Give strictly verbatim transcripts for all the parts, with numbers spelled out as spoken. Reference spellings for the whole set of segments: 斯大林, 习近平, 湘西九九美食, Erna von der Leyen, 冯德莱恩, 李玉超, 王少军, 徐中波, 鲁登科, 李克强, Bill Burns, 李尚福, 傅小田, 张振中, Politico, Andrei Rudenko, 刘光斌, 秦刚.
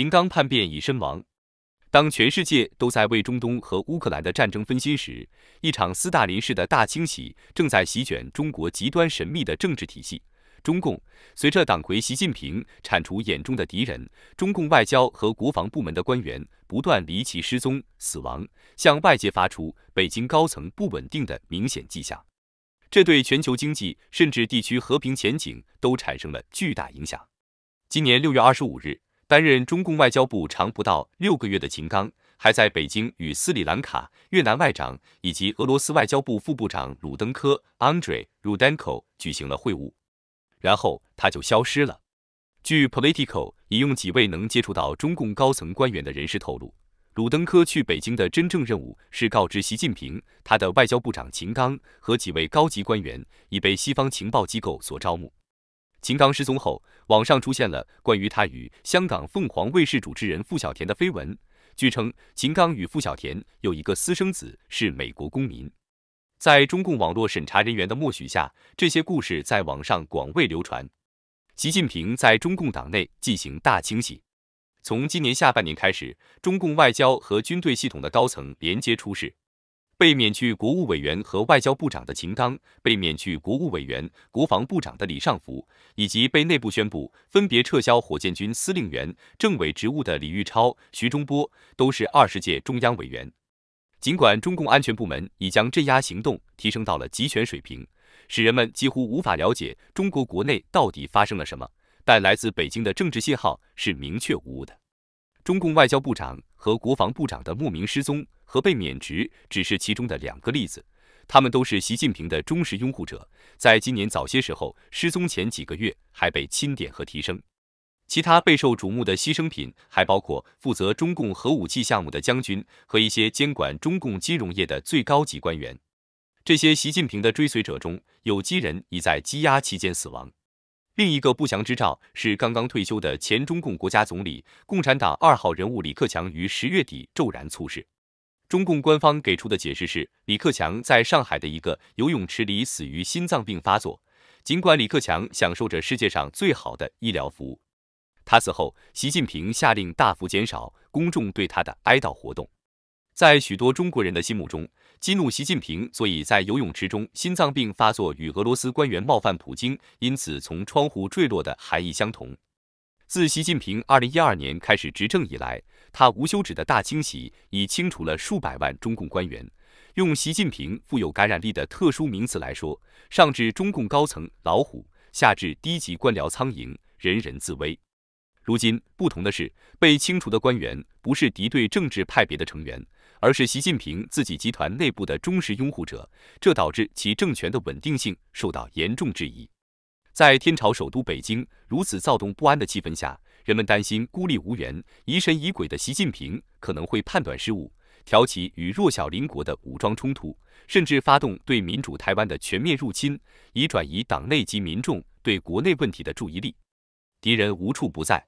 秦刚叛变已身亡。当全世界都在为中东和乌克兰的战争分心时，一场斯大林式的大清洗正在席卷中国极端神秘的政治体系。中共随着党魁习近平铲除眼中的敌人，中共外交和国防部门的官员不断离奇失踪、死亡，向外界发出北京高层不稳定的明显迹象。这对全球经济甚至地区和平前景都产生了巨大影响。今年六月二十五日，担任中共外交部长不到六个月的秦刚，还在北京与斯里兰卡、越南外长以及俄罗斯外交部副部长鲁登科 （Andrei Rudenko） 举行了会晤，然后他就消失了。据 Politico 引用几位能接触到中共高层官员的人士透露，鲁登科去北京的真正任务是告知习近平，他的外交部长秦刚和几位高级官员已被西方情报机构所招募。秦刚失踪后，网上出现了关于他与香港凤凰卫视主持人傅小田的绯闻。据称，秦刚与傅小田有一个私生子是美国公民。在中共网络审查人员的默许下，这些故事在网上广为流传。习近平在中共党内进行大清洗。从今年下半年开始，中共外交和军队系统的高层连接出事。被免去国务委员和外交部长的秦刚，被免去国务委员、国防部长的李尚福，以及被内部宣布分别撤销火箭军司令员、政委职务的李玉超、徐中波，都是二十届中央委员。尽管中共安全部门已将镇压行动提升到了极权水平，使人们几乎无法了解中国国内到底发生了什么，但来自北京的政治信号是明确无误的。中共外交部长和国防部长的莫名失踪和被免职只是其中的两个例子，他们都是习近平的忠实拥护者，在今年早些时候失踪前几个月还被钦点和提升。其他备受瞩目的牺牲品还包括负责中共核武器项目的将军和一些监管中共金融业的最高级官员。这些习近平的追随者中，有几人已在羁押期间死亡。另一个不祥之兆是，刚刚退休的前中共国家总理、共产党二号人物李克强于十月底骤然猝逝。中共官方给出的解释是，李克强在上海的一个游泳池里死于心脏病发作。尽管李克强享受着世界上最好的医疗服务，他死后，习近平下令大幅减少公众对他的哀悼活动。在许多中国人的心目中，激怒习近平所以在游泳池中心脏病发作与俄罗斯官员冒犯普京因此从窗户坠落的含义相同。自习近平二零一二年开始执政以来，他无休止的大清洗已清除了数百万中共官员。用习近平富有感染力的特殊名词来说，上至中共高层老虎，下至低级官僚苍蝇，人人自危。如今不同的是，被清除的官员不是敌对政治派别的成员，而是习近平自己集团内部的忠实拥护者，这导致其政权的稳定性受到严重质疑。在天朝首都北京如此躁动不安的气氛下，人们担心孤立无援、疑神疑鬼的习近平可能会判断失误，挑起与弱小邻国的武装冲突，甚至发动对民主台湾的全面入侵，以转移党内及民众对国内问题的注意力。敌人无处不在。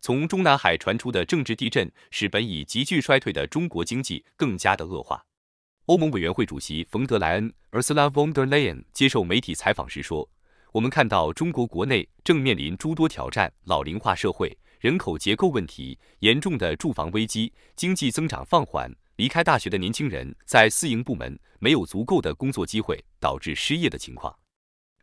从中南海传出的政治地震，使本已急剧衰退的中国经济更加的恶化。欧盟委员会主席冯德莱恩 （Erna von der Leyen） 接受媒体采访时说：“我们看到中国国内正面临诸多挑战，老龄化社会、人口结构问题、严重的住房危机、经济增长放缓、离开大学的年轻人在私营部门没有足够的工作机会，导致失业的情况。”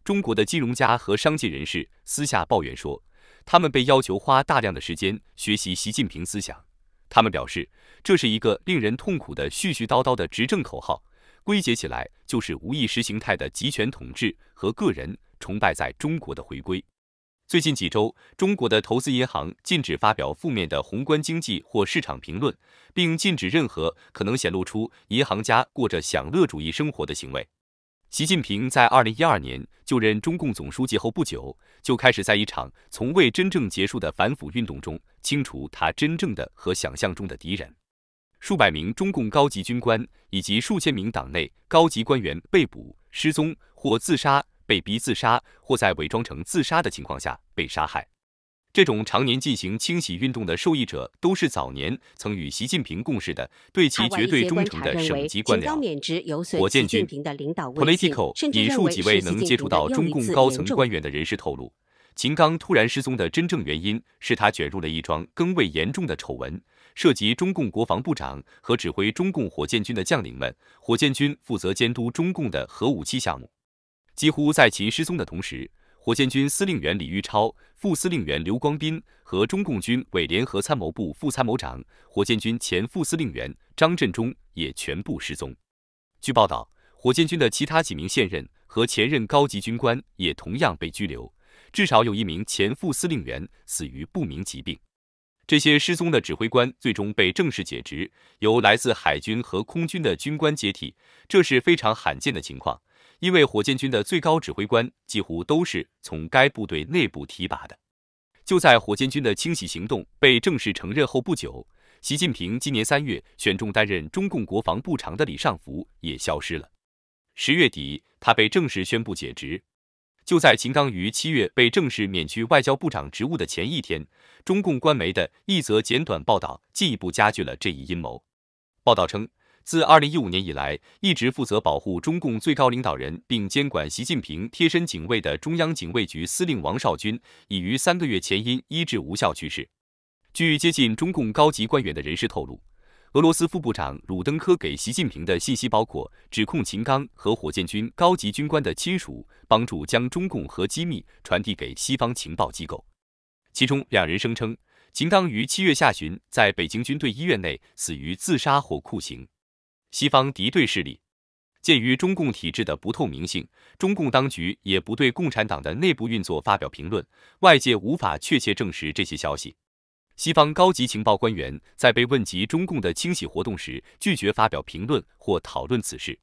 中国的金融家和商界人士私下抱怨说，他们被要求花大量的时间学习习近平思想。他们表示，这是一个令人痛苦的絮絮叨叨的执政口号，归结起来就是无意识形态的集权统治和个人崇拜在中国的回归。最近几周，中国的投资银行禁止发表负面的宏观经济或市场评论，并禁止任何可能显露出银行家过着享乐主义生活的行为。习近平在二零一二年就任中共总书记后不久，就开始在一场从未真正结束的反腐运动中清除他真正的和想象中的敌人。数百名中共高级军官以及数千名党内高级官员被捕、失踪或自杀，被逼自杀或在伪装成自杀的情况下被杀害。这种常年进行清洗运动的受益者，都是早年曾与习近平共事的、对其绝对忠诚的省级官僚。火箭军 Politico 引述几位能接触到中共高层官员的人士透露，秦刚突然失踪的真正原因是他卷入了一桩更为严重的丑闻，涉及中共国防部长和指挥中共火箭军的将领们。火箭军负责监督中共的核武器项目。几乎在其失踪的同时，火箭军司令员李玉超、副司令员刘光斌和中共军委联合参谋部副参谋长、火箭军前副司令员张振中也全部失踪。据报道，火箭军的其他几名现任和前任高级军官也同样被拘留，至少有一名前副司令员死于不明疾病。这些失踪的指挥官最终被正式解职，由来自海军和空军的军官接替，这是非常罕见的情况。因为火箭军的最高指挥官几乎都是从该部队内部提拔的。就在火箭军的清洗行动被正式承认后不久，习近平今年三月选中担任中共国防部长的李尚福也消失了。十月底，他被正式宣布解职。就在秦刚于七月被正式免去外交部长职务的前一天，中共官媒的一则简短报道进一步加剧了这一阴谋。报道称，自二零一五年以来，一直负责保护中共最高领导人并监管习近平贴身警卫的中央警卫局司令王少军，已于三个月前因医治无效去世。据接近中共高级官员的人士透露，俄罗斯副部长鲁登科给习近平的信息包括指控秦刚和火箭军高级军官的亲属帮助将中共核机密传递给西方情报机构。其中，两人声称秦刚于七月下旬在北京军队医院内死于自杀或酷刑。西方敌对势力鉴于中共体制的不透明性，中共当局也不对共产党的内部运作发表评论，外界无法确切证实这些消息。西方高级情报官员在被问及中共的清洗活动时，拒绝发表评论或讨论此事。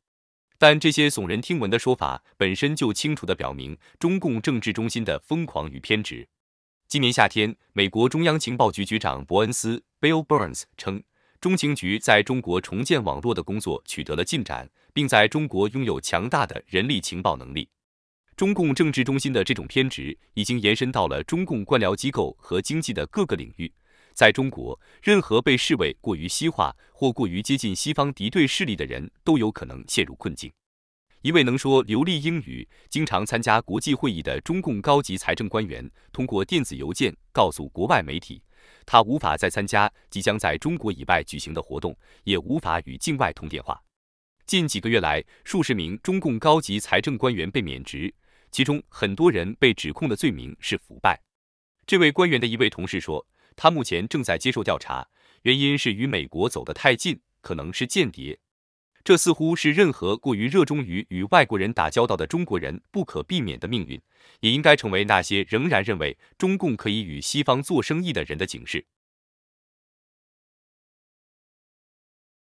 但这些耸人听闻的说法本身就清楚地表明中共政治中心的疯狂与偏执。今年夏天，美国中央情报局局长伯恩斯 Bill Burns 称，中情局在中国重建网络的工作取得了进展，并在中国拥有强大的人力情报能力。中共政治中心的这种偏执已经延伸到了中共官僚机构和经济的各个领域。在中国，任何被视为过于西化或过于接近西方敌对势力的人都有可能陷入困境。一位能说流利英语、经常参加国际会议的中共高级财政官员通过电子邮件告诉国外媒体，他无法再参加即将在中国以外举行的活动，也无法与境外通电话。近几个月来，数十名中共高级财政官员被免职，其中很多人被指控的罪名是腐败。这位官员的一位同事说，他目前正在接受调查，原因是与美国走得太近，可能是间谍。这似乎是任何过于热衷于与外国人打交道的中国人不可避免的命运，也应该成为那些仍然认为中共可以与西方做生意的人的警示。